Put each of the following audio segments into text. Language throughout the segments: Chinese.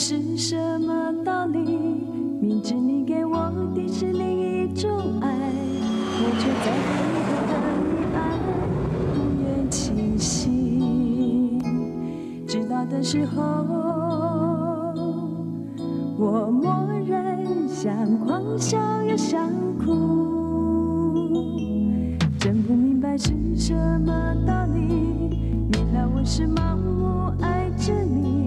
是什么道理？明知你给我的是另一种爱，我却在你的爱不愿清醒。知道的时候，我默然，想狂笑又想哭，真不明白是什么道理。原来我是盲目爱着你。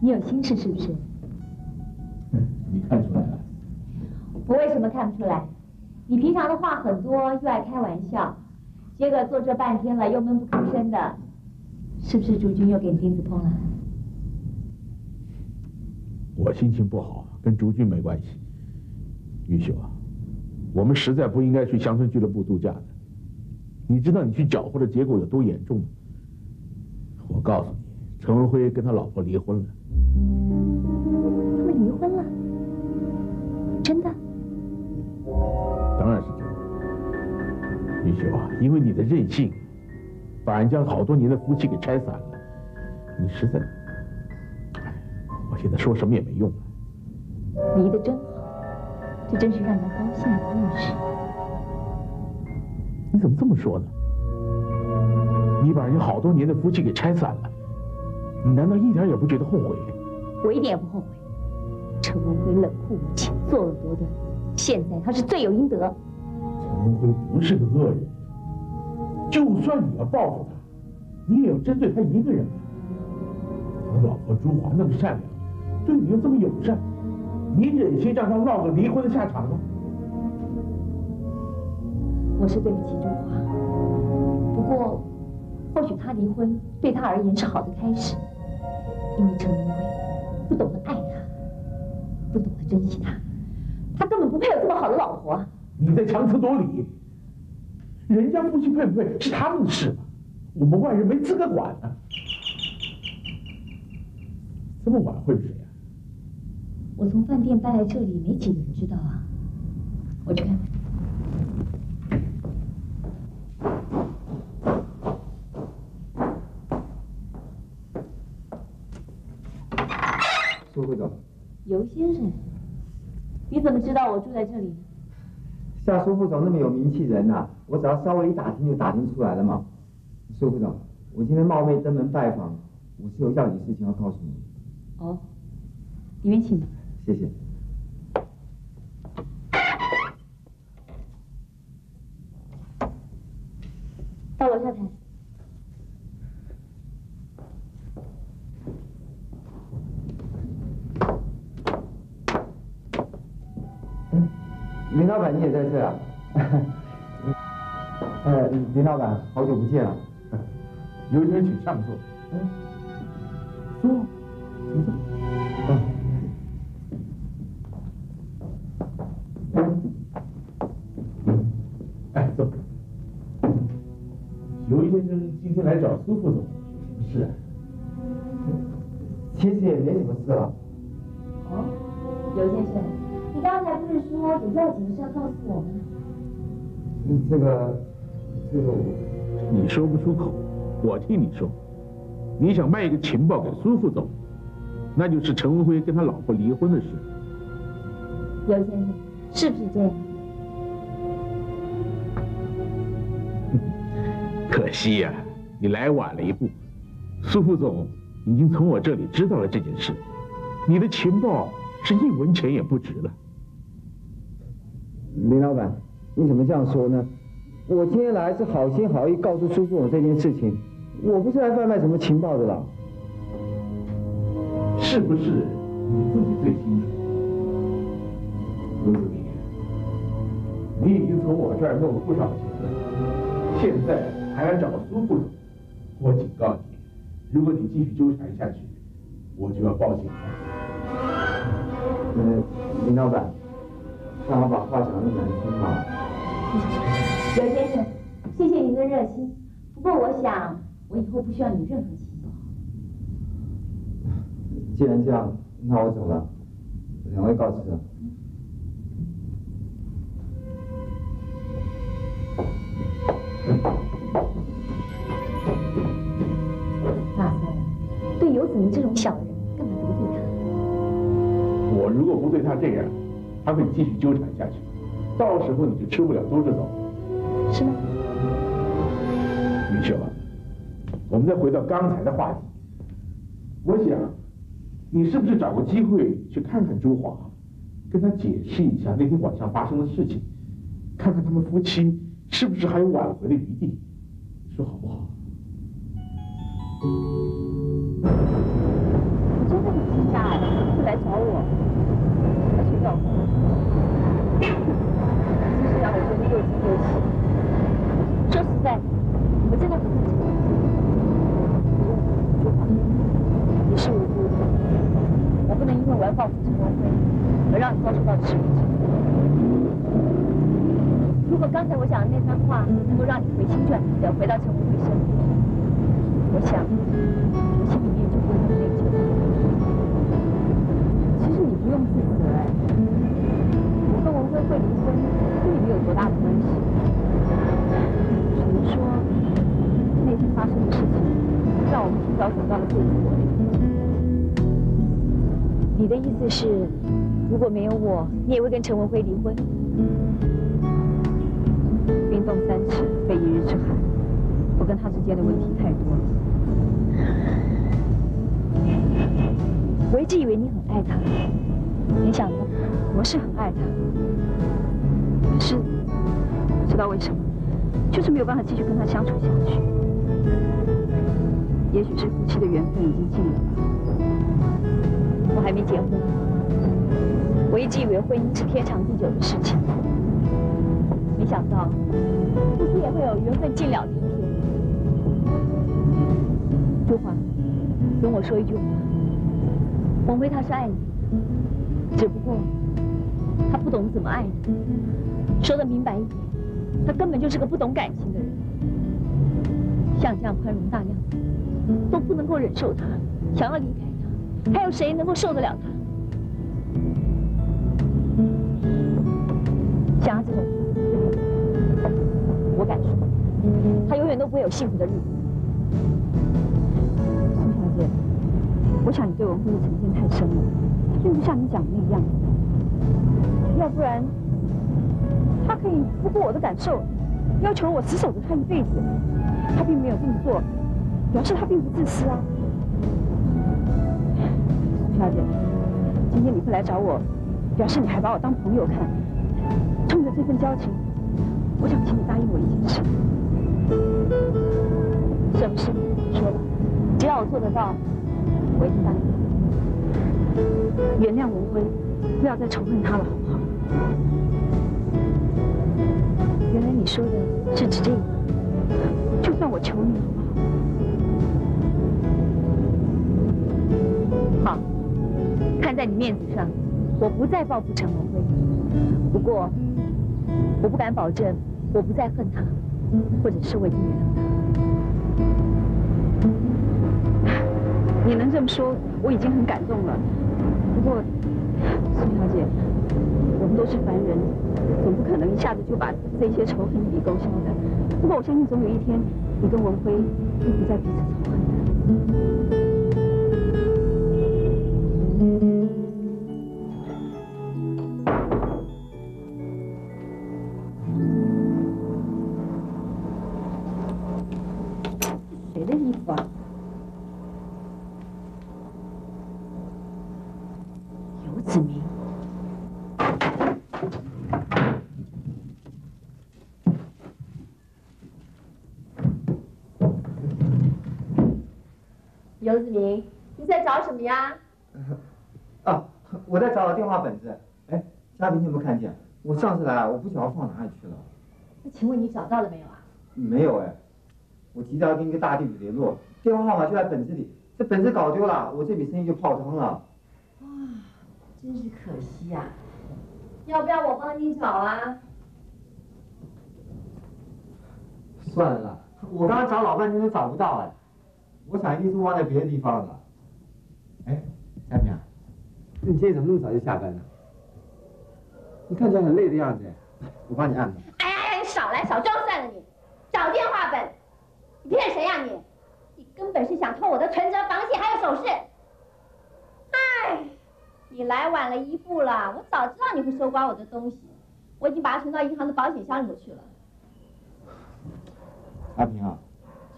你有心事是不是？你看出来了？我为什么看不出来？你平常的话很多，又爱开玩笑，结果坐这半天了又闷不吭声的，是不是朱军又给你钉子碰了？我心情不好，跟朱军没关系。玉秀啊，我们实在不应该去乡村俱乐部度假的。你知道你去搅和的结果有多严重吗？我告诉你，陈文辉跟他老婆离婚了。 他们离婚了，真的？当然是真的。玉秀啊，因为你的任性，把人家好多年的夫妻给拆散了。你实在……我现在说什么也没用了。离得真好，这真是让人高兴的故事。你怎么这么说呢？你把人家好多年的夫妻给拆散了，你难道一点也不觉得后悔？ 我一点也不后悔。陈文辉冷酷无情，作恶多端，现在他是罪有应得。陈文辉不是个恶人，就算你要报复他，你也要针对他一个人。他老婆朱华那么善良，对你又这么友善，你忍心让他落个离婚的下场吗？我是对不起朱华，不过或许他离婚对他而言是好的开始，因为陈文辉。 不懂得爱他，不懂得珍惜他，他根本不配有这么好的老婆。你在强词夺理，人家夫妻配不配是他们的事嘛，我们外人没资格管呢。这么晚会是谁啊？我从饭店搬来这里没几个人知道啊，我去看看。 周会长，尤先生，你怎么知道我住在这里？夏苏副总那么有名气人呐、啊，我只要稍微一打听就打听出来了嘛。苏副总，我今天冒昧登门拜访，我是有要紧事情要告诉你。哦，里面请。谢谢。到楼下谈。 林老板，你也在这啊？林老板，好久不见了。有请，请上座。坐，请坐。哎，坐。尤先生今天来找苏副总，有什么事啊？谢谢没什么事了。哦，刘先生，你刚才不是说有要紧的事要告诉我吗？这个，你说不出口，我替你说。你想卖一个情报给苏副总，那就是陈文辉跟他老婆离婚的事。刘先生，是不是这样？可惜呀，你来晚了一步。苏副总已经从我这里知道了这件事，你的情报是一文钱也不值了。林老板，你怎么这样说呢？我今天来是好心好意告诉苏副总这件事情，我不是来贩卖什么情报的啦。是不是你自己最清楚？卢主席，你已经从我这儿弄了不少钱了，现在还来找苏副总，我警告你。 如果你继续纠缠下去，我就要报警了。林老板，让我把话讲得难听吧。刘先生，谢谢您的热心，不过我想，我以后不需要你任何情报。既然这样，那我走了。两位告辞了。你这种小人，根本不对他。我如果不对他这样，他会继续纠缠下去，到时候你就吃不了兜着走。是吗？云秀啊，我们再回到刚才的话题。我想，你是不是找个机会去看看朱华，跟他解释一下那天晚上发生的事情，看看他们夫妻是不是还有挽回的余地？你说好不好？ 来找我，他去找我。其实让我觉得又惊又喜。说实在，我真的很不解。你是无辜的，我不能因为我要报复陈文辉而让你遭受到耻辱。如果刚才我讲的那番话能够让你回心转意的回到陈文辉身边，我想我心里面就不会那么内疚。 不用自责哎，我跟文辉会离婚，跟你们有多大的关系？只能说那天发生的事情，让我们提早走到了这一步。你的意思是，如果没有我，你也会跟陈文辉离婚？冰冻三尺，非一日之寒。我跟他之间的问题太多了。我一直以为你很爱他。 没想到，我是很爱他，可是不知道为什么，就是没有办法继续跟他相处下去。也许是夫妻的缘分已经尽了吧。我还没结婚，我一直以为婚姻是天长地久的事情，没想到夫妻也会有缘分尽了的一天。朱华，跟我说一句话，文辉他是爱你。 只不过，他不懂怎么爱你。说的明白一点，他根本就是个不懂感情的人。像这样宽容大量的，都不能够忍受他，想要离开他，还有谁能够受得了他？像他这种，我敢说，他永远都不会有幸福的日子。宋小姐，我想你对文辉的成见太深了。 并不像你讲的那样，要不然他可以不顾我的感受，要求我死守着他一辈子。他并没有这么做，表示他并不自私啊。苏小姐，今天你会来找我，表示你还把我当朋友看。冲着这份交情，我想请你答应我一件事。什么事？说吧，只要我做得到，我一定答应。 原谅文辉，不要再仇恨他了，好不好？原来你说的是指这个，就算我求你，好不好？好，看在你面子上，我不再报复陈文辉。不过，我不敢保证我不再恨他，或者是我已经原谅他。你能这么说，我已经很感动了。不过，宋小姐，我们都是凡人，总不可能一下子就把这些仇恨一笔勾销的。不过我相信，总有一天，你跟文辉会不再彼此仇恨的。 游子明，你在找什么呀？啊，我在找电话本子。哎，嘉宾，你有没有看见？我上次来，我不晓得放哪里去了。那请问你找到了没有啊？没有哎，我急着要跟一个大地主联络，电话号码就在本子里。这本子搞丢了，我这笔生意就泡汤了。哇，真是可惜呀！要不要我帮你找啊？算了，我刚刚找老半天都找不到哎。 我想一定是忘在别的地方了。哎，佳明，你今天怎么那么早就下班呢？你看起来很累的样子，我帮你按吧。哎哎哎，你少来，少装蒜了你！找电话本，你骗谁呀你？你根本是想偷我的存折、房契还有首饰。哎，你来晚了一步了，我早知道你会搜刮我的东西，我已经把它存到银行的保险箱里头去了。阿平啊，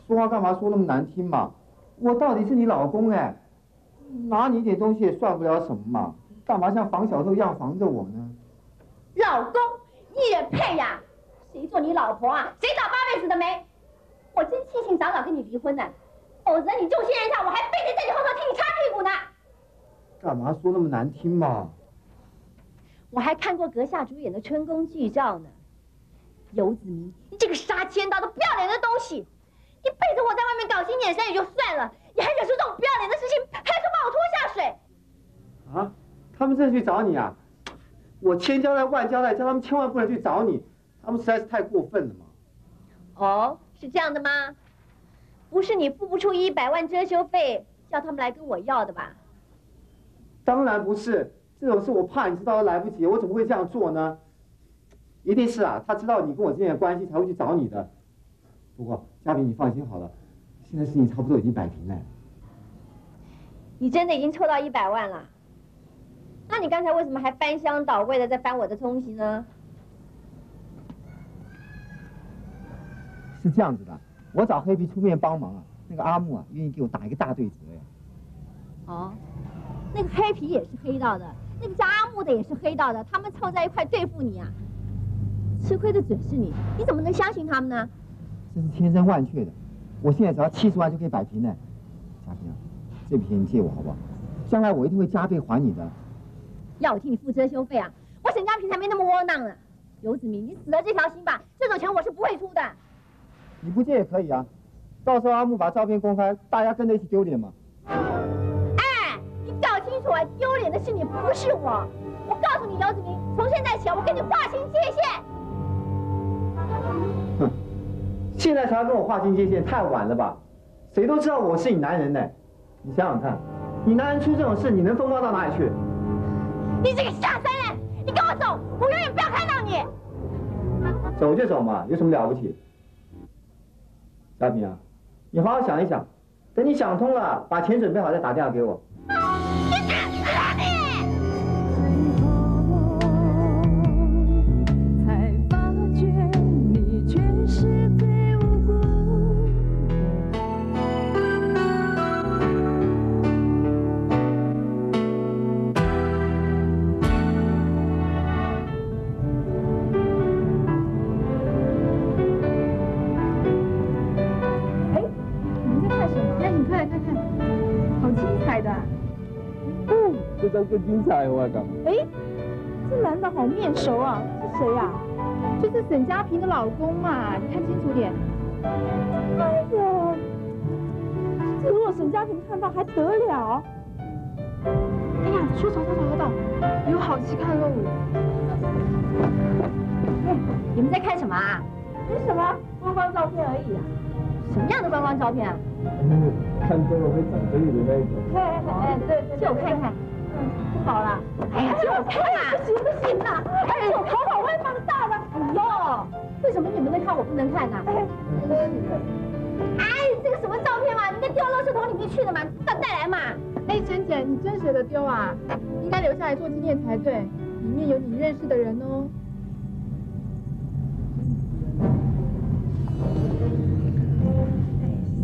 说话干嘛说那么难听嘛？ 我到底是你老公哎，拿你一点东西也算不了什么嘛，干嘛像防小偷一样防着我呢？老公，你也配呀？谁做你老婆啊？谁早八辈子的没？我真庆幸早早跟你离婚呢，否则你用心人上，我还非得在你后头替你擦屁股呢。干嘛说那么难听嘛？我还看过阁下主演的春宫剧照呢。游子明，你这个杀千刀的不要脸的东西！ 你背着我在外面搞心眼神也就算了，你还惹出这种不要脸的事情，还说把我拖下水。啊，他们正去找你啊！我千交代万交代，叫他们千万不能去找你，他们实在是太过分了嘛。哦，是这样的吗？不是你付不出100万遮羞费，叫他们来跟我要的吧？当然不是，这种事我怕你知道都来不及，我怎么会这样做呢？一定是啊，他知道你跟我之间的关系才会去找你的。 不过，嘉宾，你放心好了，现在事情差不多已经摆平了。你真的已经凑到100万了？那你刚才为什么还翻箱倒柜的在翻我的东西呢？是这样子的，我找黑皮出面帮忙啊，那个阿木啊，愿意给我打一个大对折呀。哦，那个黑皮也是黑道的，那个叫阿木的也是黑道的，他们凑在一块对付你啊，吃亏的准是你，你怎么能相信他们呢？ 这是千真万确的，我现在只要70万就可以摆平呢。嘉平，这笔钱你借我好不好？将来我一定会加倍还你的。要我替你付遮羞费啊？我沈家平才没那么窝囊呢。游子明，你死了这条心吧，这种钱我是不会出的。你不借也可以啊，到时候阿木把照片公开，大家跟着一起丢脸嘛。哎，你搞清楚啊，丢脸的是你，不是我。我告诉你，游子明，从现在起我跟你划清界限。 现在才要跟我划清界限，太晚了吧？谁都知道我是你男人呢。你想想看，你男人出这种事，你能风光到哪里去？你这个下三滥！你跟我走，我永远不要看到你。走就走嘛，有什么了不起？嘉平啊，你好好想一想，等你想通了，把钱准备好再打电话给我。你打死他你！ 更精彩我讲。哎，这男的好面熟啊，是谁呀、啊？就是沈佳平的老公嘛，你看清楚点。哎呀，这如果沈佳平看到还得了？哎呀，说找到，有好戏看喽！哎，你们在看什么啊？没什么，观光照片而已啊。什么样的观光照片啊？看最后被整死你的那个。哎，对，借我看看。不好了。哎呀，借我看啊！不行不行呐！哎呀，我头发歪放大了。哎呦，为什么你们能看我不能看呢？哎，这个什么照片嘛，应该丢到垃圾桶里面去的嘛，带来嘛。哎，珍姐，你真舍得丢啊？应该留下来做纪念才对。里面有你认识的人哦。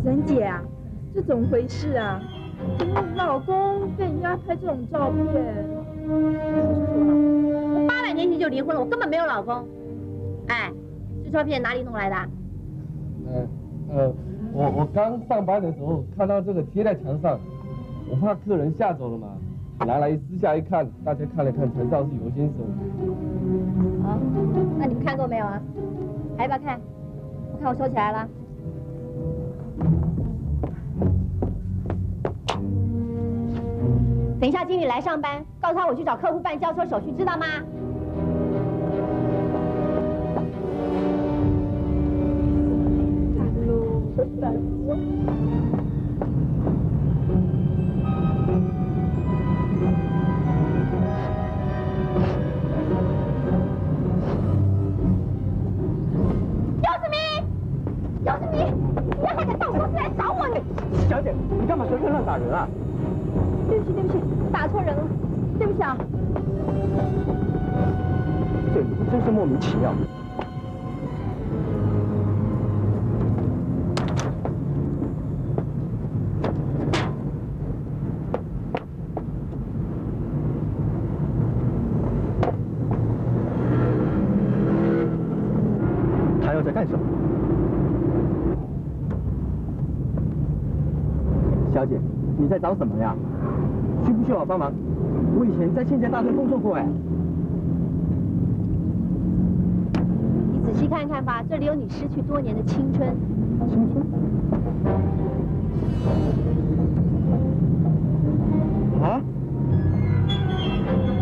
沈姐啊，这怎么回事啊？怎么老公被人家拍这种照片？我800年前就离婚了，我根本没有老公。哎，这照片哪里弄来的？我刚上班的时候看到这个贴在墙上，我怕客人吓走了嘛，拿来私下一看，大家看了看，才知道是尤先生。好，那你们看过没有啊？还要不要看？我看我收起来了。 等一下，经理来上班，告诉他我去找客户办交车手续，知道吗？姚思明，你要还敢到我公司来找我？你小姐，你干嘛随便乱打人啊？ 对不起，打错人了，对不起啊！这真是莫名其妙。他又在干什么？小姐，你在找什么呀？ 需不需要我帮忙？我以前在清洁大队工作过哎。你仔细看看吧，这里有你失去多年的青春。青春？啊？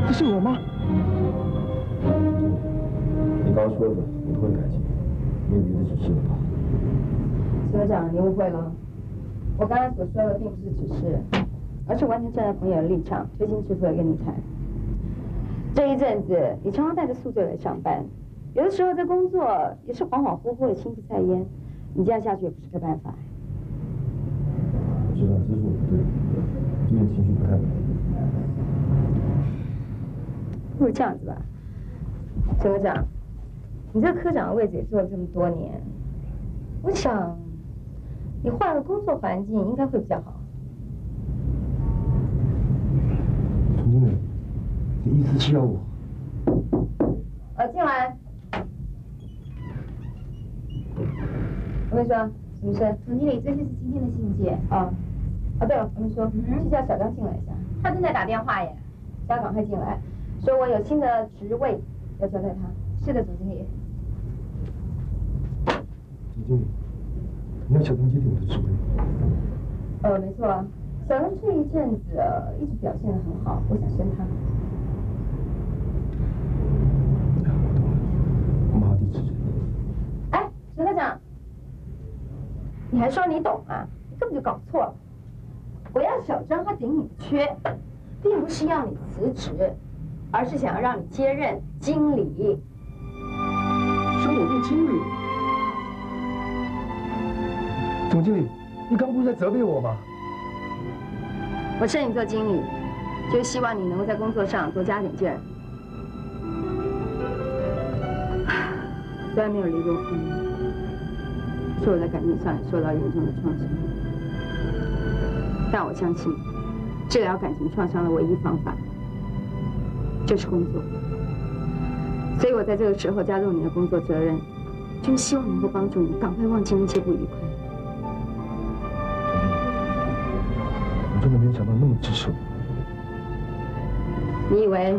这是我吗？你刚说的你会改进，你以为的只是我。所长，你误会了，我刚才所说的并不是只是。 而是完全站在朋友的立场，推心置腹的跟你谈。这一阵子，你常常带着宿醉来上班，有的时候在工作也是恍恍惚惚的心不在焉。你这样下去也不是个办法。我知道这是我不对，最近情绪不太稳定。不如这样子吧，陈科长，你这科长的位置也做了这么多年，我想你换个工作环境应该会比较好。 陈经理，你意思是要我？进来。我跟你说，什么事？陈经理，这就是今天的信件。对了，我跟你说，去叫小刚进来一下。他正在打电话耶。小刚快进来，说我有新的职位要交代他。是的，总经理。总经理，你要小刚接替我的职位？没错啊。 小恩这一阵子一直表现得很好，我想升他。我马上地址。哎，陈科长，你还说你懂啊？你根本就搞错了。我要小张他顶你缺，并不是要你辞职，而是想要让你接任经理。说我变经理？总经理，你刚不是在责备我吗？ 我升你做经理，就希望你能够在工作上多加点劲儿。虽然没有离过婚，是我在感情上也受到严重的创伤，但我相信，治疗感情创伤的唯一方法就是工作。所以我在这个时候加入你的工作责任，就是希望能够帮助你赶快忘记那些不愉快。 真的没有想到那么支持我。你以为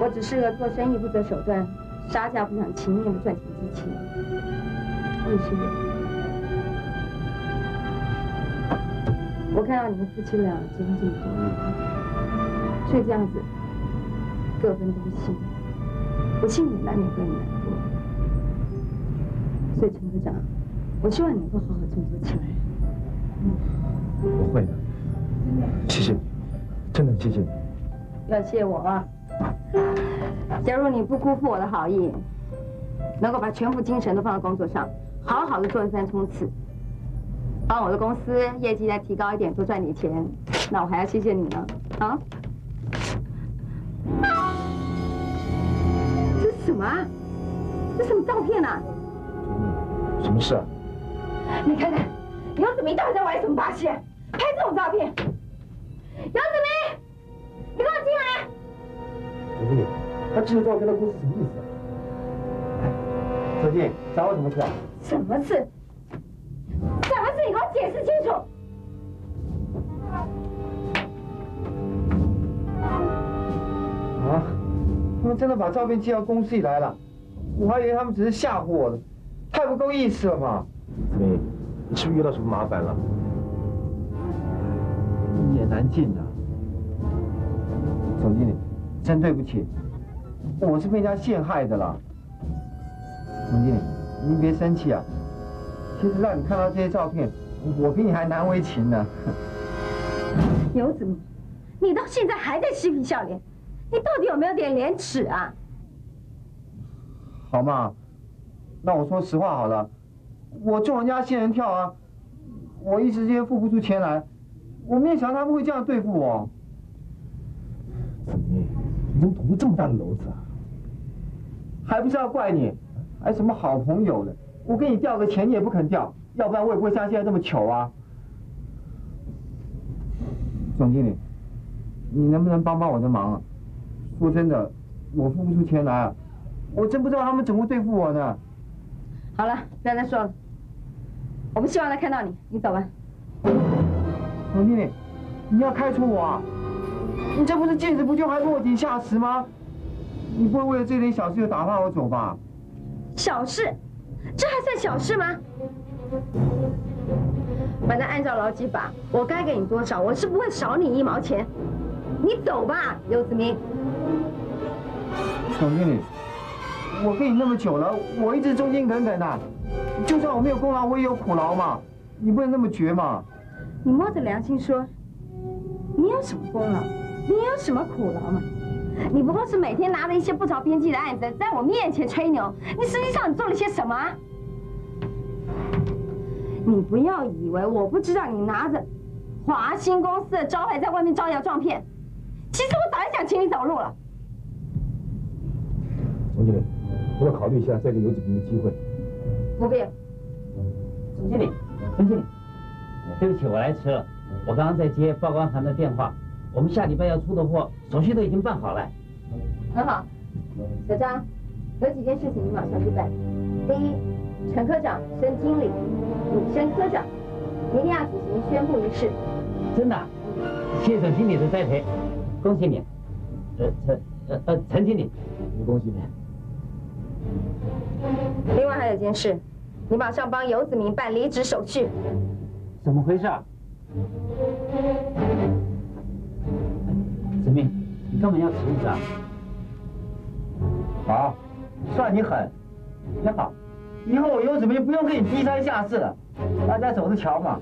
我只是个做生意不择手段、杀价不讲情面的赚钱机器？不是。我看到你们夫妻俩结婚这么多年，却这样子各奔东西，我心里难免会难过。所以陈科长，我希望你能够好好振作起来。嗯，我会的。谢谢你，真的谢谢你。要谢我啊！假如你不辜负我的好意，能够把全部精神都放到工作上，好好的做一番冲刺，帮我的公司业绩再提高一点，多赚点钱，那我还要谢谢你呢。啊！ 这是什么啊？这什么照片啊？什么事啊？你看看，杨子明到底在玩什么把戏？拍这种照片！杨子明，你给我进来！吴经理，他这些照片的故事什么意思啊？周静，找我什么事啊？什么事？什么事？你给我解释清楚！ 啊！他们真的把照片寄到公司里来了，我还以为他们只是吓唬我的，太不够意思了嘛！子明，你是不是遇到什么麻烦了？一言难尽啊！总经理，真对不起，我是被人家陷害的啦。总经理，您别生气啊，其实让你看到这些照片，我比你还难为情呢。游子明，你到现在还在嬉皮笑脸。 你到底有没有点廉耻啊？好嘛，那我说实话好了，我中人家仙人跳啊，我一时间付不出钱来，我没想到他们会这样对付我。子明，你怎么捅这么大的篓子啊？还不是要怪你，还什么好朋友的？我给你掉个钱你也不肯掉，要不然我也不会像现在这么糗啊。总经理，你能不能帮帮我的忙啊？ 说真的，我付不出钱来啊！我真不知道他们怎么对付我呢。好了，不要再说了。我不希望再看到你，你走吧。总经理，你要开除我啊？你这不是见死不救还落井下石吗？你不会为了这点小事就打发我走吧？小事？这还算小事吗？反正按照劳基法，我该给你多少，我是不会少你一毛钱。你走吧，游子明。 总经理，我跟你那么久了，我一直忠心耿耿的，就算我没有功劳，我也有苦劳嘛，你不能那么绝嘛。你摸着良心说，你有什么功劳，你有什么苦劳嘛？你不过是每天拿着一些不着边际的案子，在我面前吹牛，你实际上你做了些什么啊？你不要以为我不知道你拿着华兴公司的招牌在外面招摇撞骗，其实我早就想请你走路了。 总经理，我要考虑一下再给游子明一个机会。不必。总经理，总经理，对不起，我来迟了。我刚刚在接报关函的电话，我们下礼拜要出的货，手续都已经办好了。很好，小张，有几件事情你马上去办。第一，陈科长升经理，你升科长，明天要举行宣布仪式。真的？谢谢总经理的栽培，恭喜你。陈经理，恭喜你。 另外还有一件事，你马上帮游子明办离职手续。怎么回事啊？子明，你干嘛要辞职啊？好，算你狠，也好，以后我游子明就不用跟你低三下四了，大家走着瞧嘛。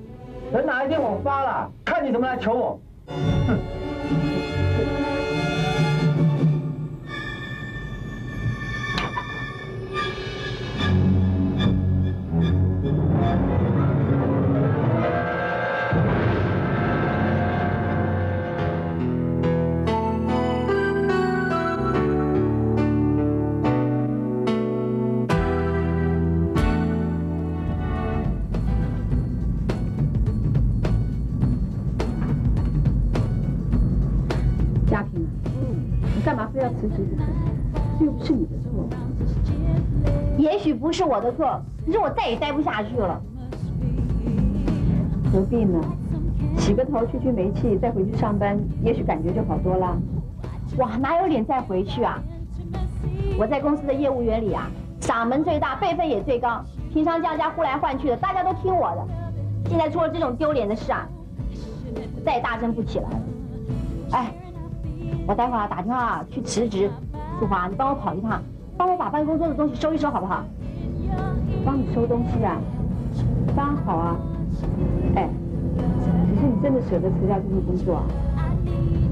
等哪一天我发了，看你怎么来求我。哼。 不是我的错，只是我再也待不下去了。何必呢？洗个头去煤气，再回去上班，也许感觉就好多了。哇，哪有脸再回去啊？我在公司的业务员里啊，嗓门最大，辈分也最高，平常叫人家呼来唤去的，大家都听我的。现在出了这种丢脸的事啊，我再也大声不起来了。哎，我待会儿打电话去辞职，淑华，你帮我跑一趟，帮我把办公桌的东西收一收，好不好？ 帮你收东西啊！当然好啊。哎，可是你真的舍得辞掉这份工作啊？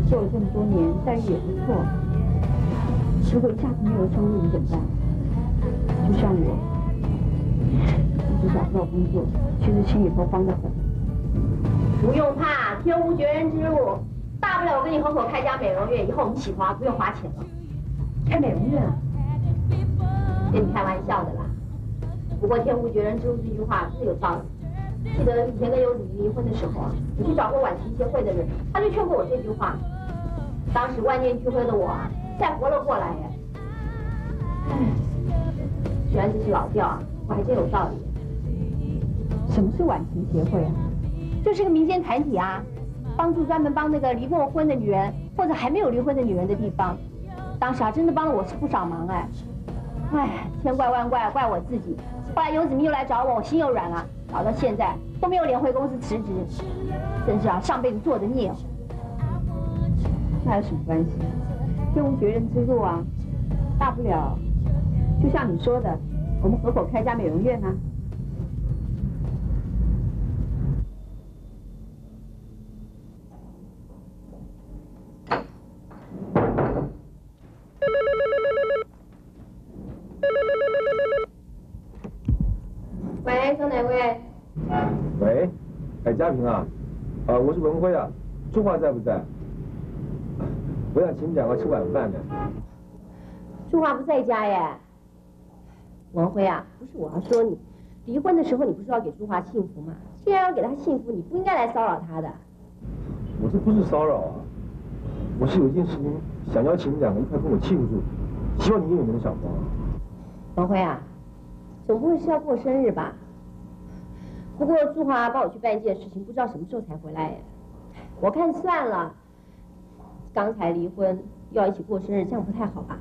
做了这么多年，待遇也不错。如果一下子没有收入，你怎么办？就像我，一直找不到工作，其实心里头慌得很。不用怕，天无绝人之路。 大不了我跟你合伙开家美容院，以后我们一起花，不用花钱了。开美容院啊？跟你开玩笑的啦。不过天无绝人之路这句话是有道理。记得以前跟游子怡离婚的时候啊，我去找过晚期协会的人，他就劝过我这句话。当时万念俱灰的我啊，再活了过来耶。哎，虽然这是老调啊，我还真有道理。什么是晚期协会啊？就是个民间团体啊。 帮助专门帮那个离过婚的女人或者还没有离婚的女人的地方，当时啊真的帮了我不少忙哎，哎，千怪万怪怪我自己。后来游子明又来找我，我心又软了，搞到现在都没有脸回公司辞职，真是啊上辈子做的孽。那有什么关系？天无绝人之路啊，大不了就像你说的，我们合伙开家美容院啊。 喂，曾哪位？喂，哎，家平啊，我是文辉啊，春华在不在？我想请你们两个吃晚饭呢。春华不在家耶。文辉啊，不是我要说你，离婚的时候你不是要给春华幸福吗？既然要给她幸福，你不应该来骚扰她的。我这不是骚扰啊，我是有一件事情想邀请你们两个一块跟我庆祝，希望你有能想帮。文辉啊。 总不会是要过生日吧？不过朱华帮我去办一件事情，不知道什么时候才回来耶。我看算了，刚才离婚又要一起过生日，这样不太好吧？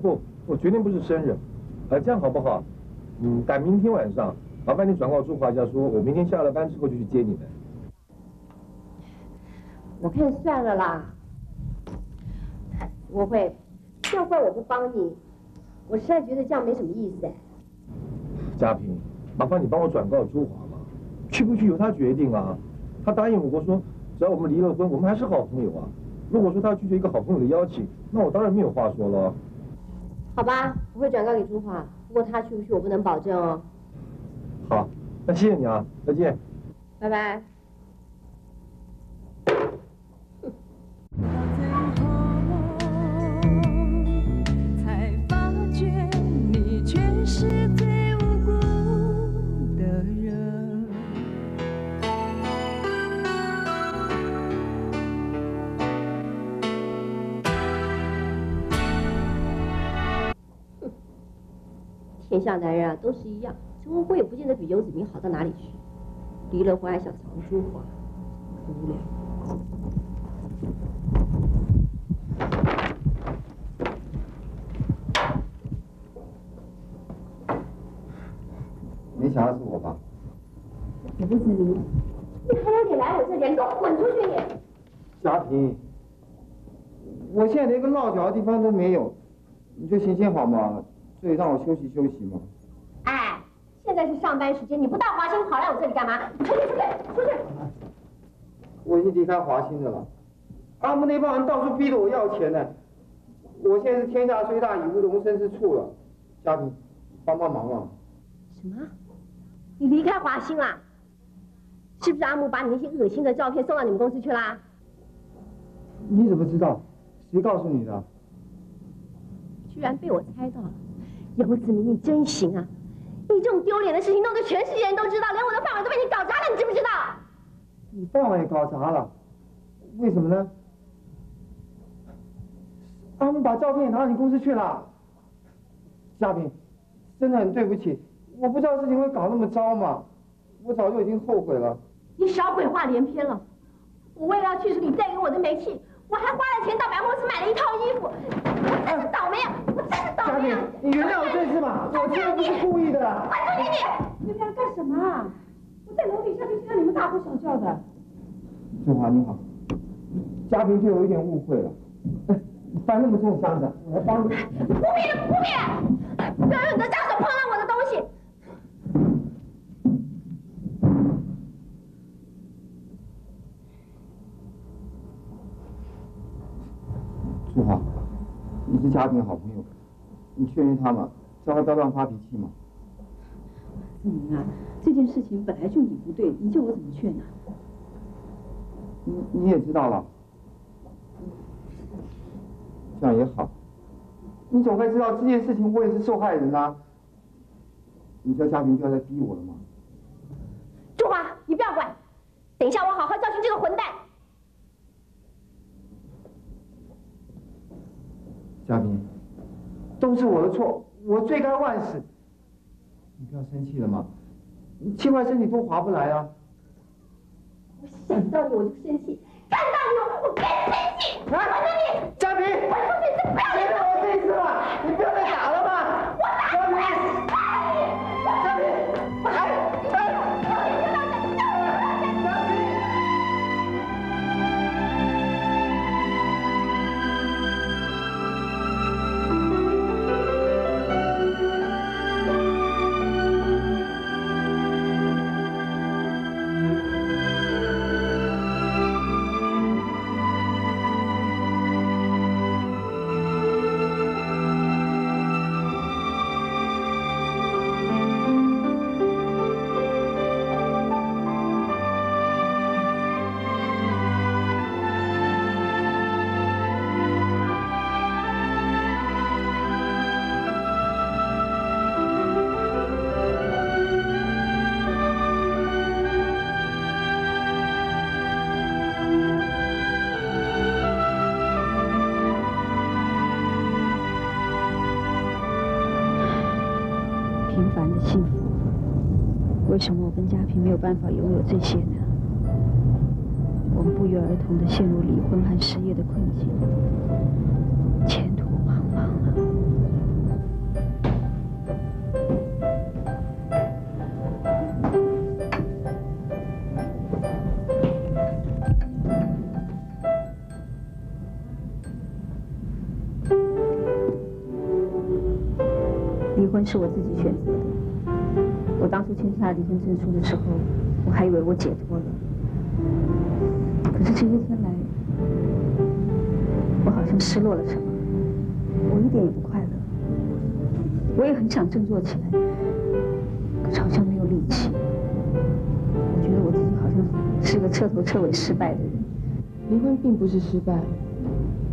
不，我决定不是生日。这样好不好？赶明天晚上，麻烦你转告朱华一下，说我明天下了班之后就去接你们。我看算了啦，我会，这样怪我不帮你，我实在觉得这样没什么意思哎。 嘉平，麻烦你帮我转告朱华嘛，去不去由他决定啊。他答应我说，只要我们离了婚，我们还是好朋友啊。如果说他拒绝一个好朋友的邀请，那我当然没有话说了。好吧，我会转告给朱华，不过他去不去我不能保证哦。好，那谢谢你啊，再见。拜拜。 天下男人啊，都是一样。陈文辉也不见得比游子明好到哪里去，离了婚还想藏朱华，很无聊。没想到是我吧？游子明，你还有脸来我这里？你给我滚出去！你。佳平，我现在连个落脚的地方都没有，你就行行好吗？ 所以让我休息休息嘛。哎，现在是上班时间，你不到华兴跑来我这里干嘛？出去出去出去！我已经离开华兴的了。阿木那帮人到处逼着我要钱呢。我现在是天下虽大，已无容身之处了。家平，帮帮忙啊！什么？你离开华兴啦？是不是阿木把你那些恶心的照片送到你们公司去啦？你怎么知道？谁告诉你的？居然被我猜到了。 游子明，你真行啊！你这种丢脸的事情弄得全世界人都知道，连我的饭碗都被你搞砸了，你知不知道？你饭碗也搞砸了，为什么呢？阿木把照片也拿到你公司去了。嘉平，真的很对不起，我不知道事情会搞那么糟嘛，我早就已经后悔了。你少鬼话连篇了！我为了要去除你带给我的霉气，我还花了钱到百货公司买了一套衣服，我真是倒霉啊！ 佳平，你原谅我这次吧，我真的不是故意的啦！快出去你！你们要干什么啊？我在楼底下就听到你们大呼小叫的。春华你好，佳平对我有点误会了。搬那么重箱子，我来帮你。不必，不要用你的脏手碰到我的东西。志华，你是家庭好朋友，你劝劝他们，叫他不要乱发脾气嘛。子明啊，这件事情本来就你不对，你叫我怎么劝呢？你也知道了，这样也好。你总该知道这件事情我也是受害人啊。你叫家平不要再逼我了吗？志华，你不要管，等一下我好好教训这个混蛋。 嘉宾，都是我的错，我罪该万死。你不要生气了嘛，你气坏身体多划不来啊！我想到你我就生气，看到你我更生气。我说你，嘉宾，我说你这不要脸！别打我这一次了，你不要再打了嘛！我打嘉宾，嘉宾，为什么我跟嘉平没有办法拥有这些呢？我们不约而同的陷入离婚和失业的困境，前途茫茫啊！离婚是我自己选择的。 我当初签下离婚证书的时候，我还以为我解脱了，可是这些天来，我好像失落了什么，我一点也不快乐，我也很想振作起来，可是好像没有力气。我觉得我自己好像是个彻头彻尾失败的人。离婚并不是失败，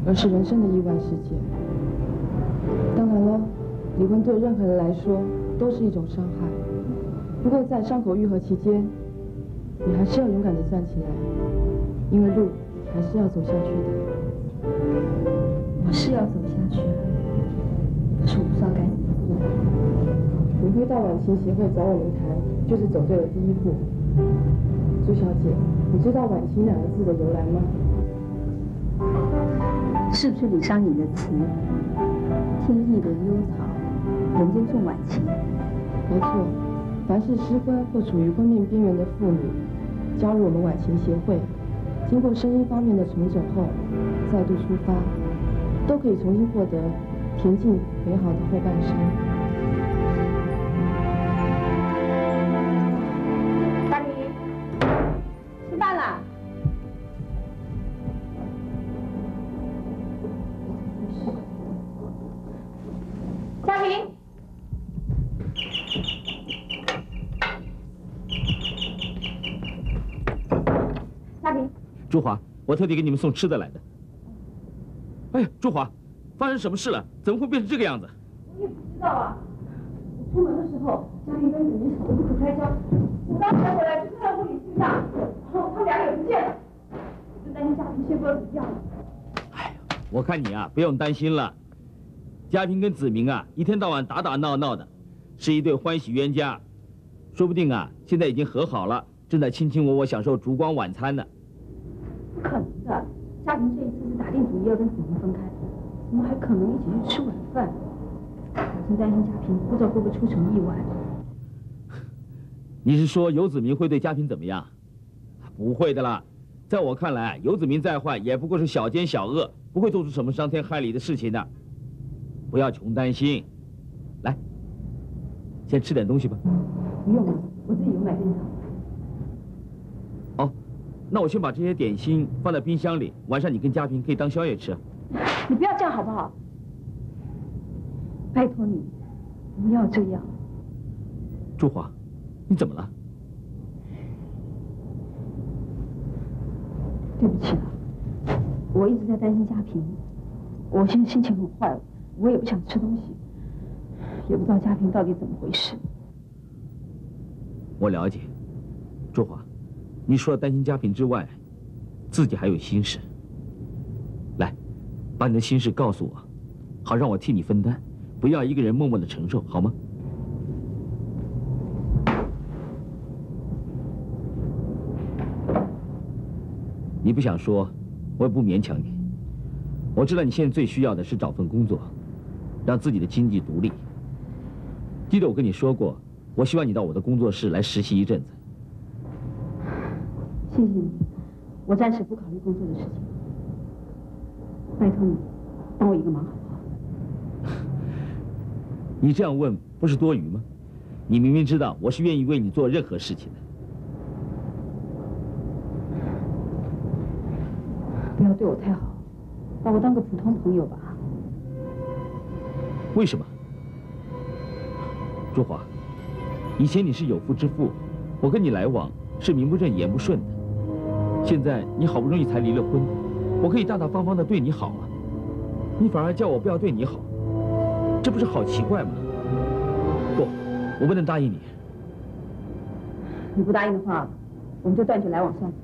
而是人生的意外事件。当然了，离婚对任何人来说都是一种伤害。 不过，在伤口愈合期间，你还是要勇敢地站起来，因为路还是要走下去的。我是要走下去，可是我不知道该怎么做。玫瑰大晚晴协会找我们谈，就是走对了第一步。朱小姐，你知道“晚晴”两个字的由来吗？是不是李商隐的词？“天意怜幽草，人间种晚晴。”没错。 凡是失婚或处于婚命边缘的妇女，加入我们晚晴协会，经过声音方面的重整后，再度出发，都可以重新获得恬静美好的后半生。大明，吃饭了。嘉平。 朱华，我特地给你们送吃的来的。哎呀，朱华，发生什么事了？怎么会变成这个样子？我也不知道啊。我出门的时候，家里跟子明吵得不可开交。我刚才回来就看到屋里巨大，然后他们俩也不见了。就担心家平先不知道怎么样了。哎呀，我看你啊，不用担心了。家平跟子明啊，一天到晚打打闹闹的，是一对欢喜冤家。说不定啊，现在已经和好了，正在卿卿我我享受烛光晚餐呢。 不可能的，嘉平这一次是打定主意要跟子明分开，怎么还可能一起去吃晚饭？我真担心嘉平，不知道会不会出什么意外。你是说游子明会对嘉平怎么样？不会的啦，在我看来，游子明再坏也不过是小奸小恶，不会做出什么伤天害理的事情的。不要穷担心，来，先吃点东西吧。不用了，我自己有买便当。 那我先把这些点心放在冰箱里，晚上你跟嘉平可以当宵夜吃。你不要这样好不好？拜托你，不要这样。珠华，你怎么了？对不起啊，我一直在担心家平，我现在心情很坏，我也不想吃东西，也不知道家平到底怎么回事。我了解，珠华，你除了担心家平之外，自己还有心事。 把你的心事告诉我，好让我替你分担，不要一个人默默的承受，好吗？你不想说，我也不勉强你。我知道你现在最需要的是找份工作，让自己的经济独立。记得我跟你说过，我希望你到我的工作室来实习一阵子。谢谢你，我暂时不考虑工作的事情。 拜托你，帮我一个忙好不好？你这样问不是多余吗？你明明知道我是愿意为你做任何事情的。不要对我太好，把我当个普通朋友吧。为什么？珠华，以前你是有夫之妇，我跟你来往是名不正言不顺的。现在你好不容易才离了婚。 我可以大大方方的对你好啊，你反而叫我不要对你好，这不是好奇怪吗？不，我不能答应你。你不答应的话，我们就断绝来往算了。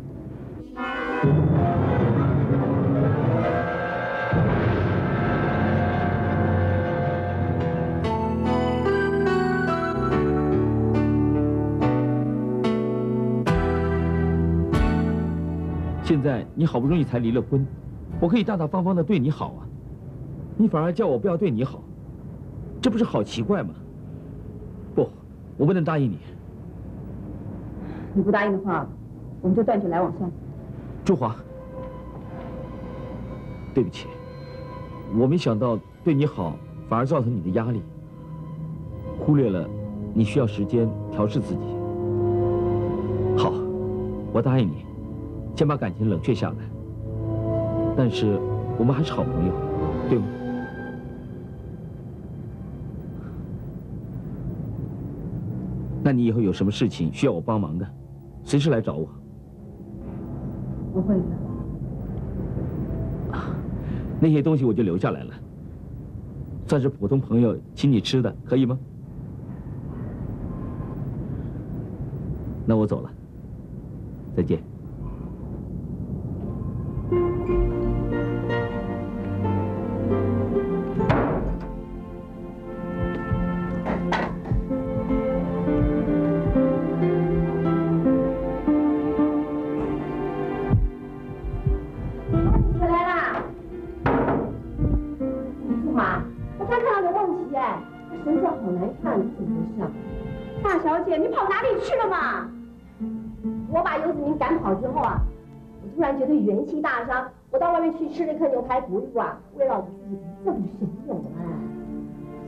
现在你好不容易才离了婚，我可以大大方方的对你好啊，你反而叫我不要对你好，这不是好奇怪吗？不，我不能答应你。你不答应的话，我们就断绝来往算了。珠华，对不起，我没想到对你好反而造成你的压力，忽略了你需要时间调试自己。好，我答应你。 先把感情冷却下来，但是我们还是好朋友，对吗？那你以后有什么事情需要我帮忙的，随时来找我。我会的。啊，那些东西我就留下来了，算是普通朋友请你吃的，可以吗？那我走了，再见。 元气大伤，我到外面去吃那颗牛排补一补啊，慰劳我自己这么神勇啊！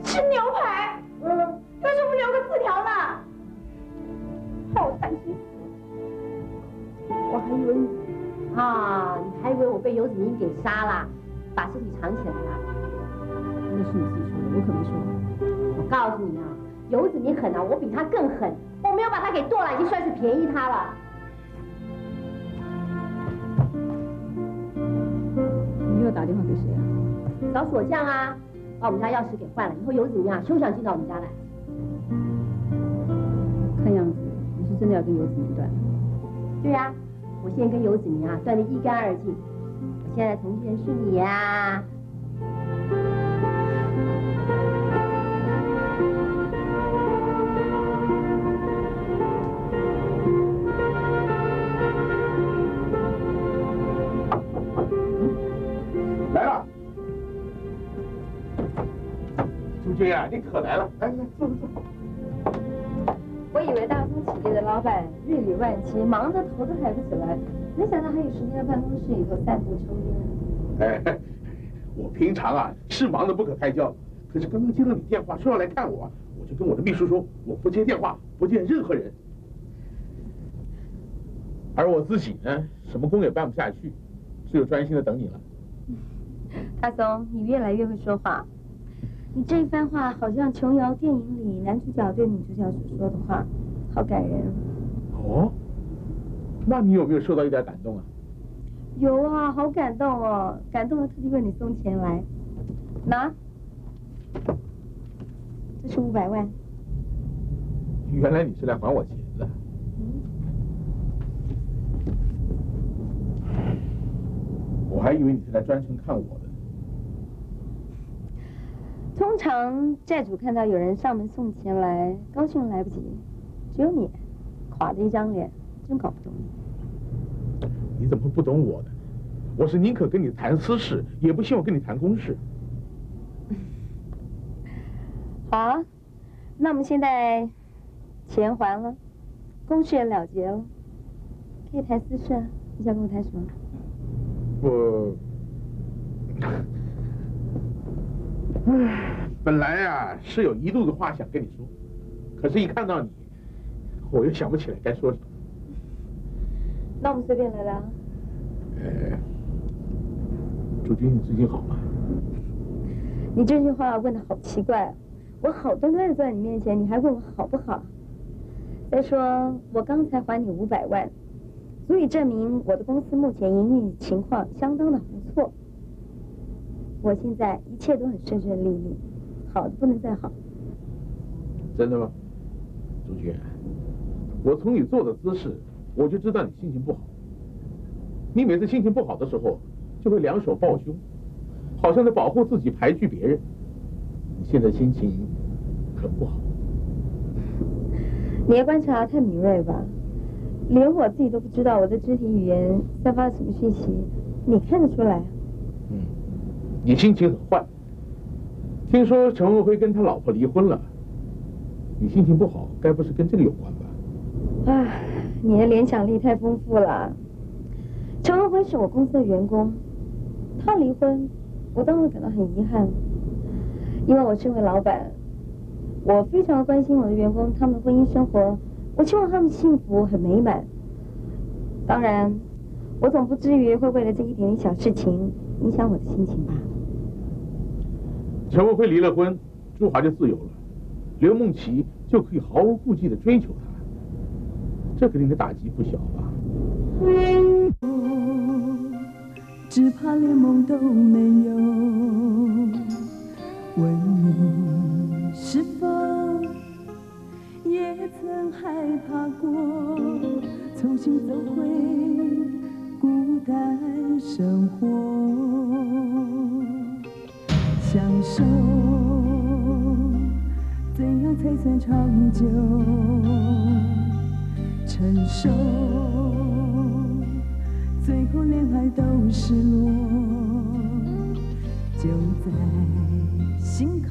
吃牛排，为什么不留个字条呢？害我担心死了，我还以为你啊，你还以为我被游子明给杀了，把尸体藏起来了？那是你自己说的，我可没说。我告诉你啊，游子明狠啊，我比他更狠，我没有把他给剁了，已经算是便宜他了。 又打电话给谁啊？找锁匠啊，把我们家钥匙给换了，以后游子明啊休想进到我们家来。看样子你是真的要跟游子明断了。对啊，我现在跟游子明啊断得一干二净。我现在的同居人是你啊。君啊，你可来了！来来，坐坐坐。我以为大风企业的老板日理万机，忙得头都抬不起来，没想到还有时间在办公室里头散步抽烟。哎，我平常啊是忙得不可开交，可是刚刚接到你电话说要来看我，我就跟我的秘书说我不接电话，不见任何人。而我自己呢，什么工也办不下去，只有专心的等你了。大总，你越来越会说话。你这一番话好像琼瑶电影里男主角对女主角所说的话，好感人。哦，那你有没有受到一点感动啊？有啊，好感动哦，感动的特地为你送钱来。拿，这是500万。原来你是来还我钱的。嗯。我还以为你是来专程看我的。 通常债主看到有人上门送钱来，高兴来不及，只有你，垮着一张脸，真搞不懂你。你怎么会不懂我呢？我是宁可跟你谈私事，也不希望跟你谈公事。好啊，那我们现在钱还了，公事也了结了，可以谈私事啊。你想跟我谈什么？我。唉，本来呀是有一肚子话想跟你说，可是一看到你，我又想不起来该说什么。那我们随便聊聊。朱军，你最近好吗？你这句话问得好奇怪，我好端端的坐在你面前，你还问我好不好？再说我刚才还你500万，足以证明我的公司目前营运情况相当的不错。 我现在一切都很顺顺利利，好的不能再好。真的吗，朱军？我从你坐的姿势，我就知道你心情不好。你每次心情不好的时候，就会两手抱胸，好像在保护自己、排拒别人。你现在心情很不好。你的观察太敏锐吧？连我自己都不知道我的肢体语言散发什么讯息，你看得出来？嗯。 你心情很坏，听说陈文辉跟他老婆离婚了，你心情不好，该不是跟这个有关吧？啊，你的联想力太丰富了。陈文辉是我公司的员工，他离婚，我当然感到很遗憾，因为我身为老板，我非常关心我的员工他们的婚姻生活，我希望他们幸福很美满。当然，我总不至于会为了这一点点小事情影响我的心情吧。 陈文辉离了婚，朱华就自由了，刘梦琪就可以毫无顾忌的追求他，这给你的打击不小吧？只怕连梦都没有，问你是否也曾害怕过，重新走回孤单生活？ 享受怎样才算长久？承受最后恋爱都失落，就在心口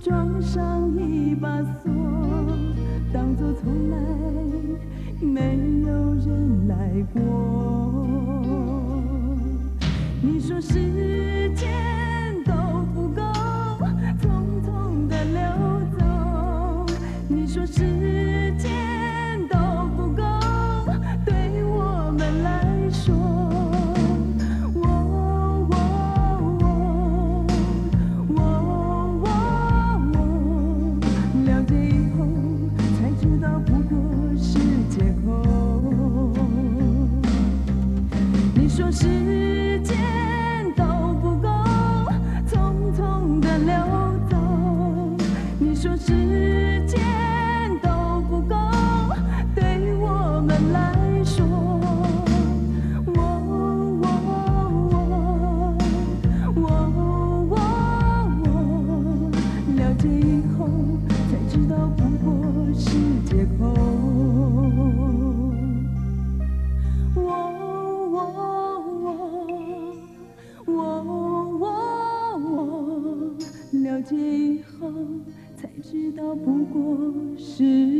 装上一把锁，当作从来没有人来过。 你说时间够不够，匆匆的流走？你说时间都不够，对我们来说。我了解以后才知道，不过是借口。你说时间。 时间都不够，对我们来说，我了解以后才知道，不过是借口。我了解以后。 才知道，不过是。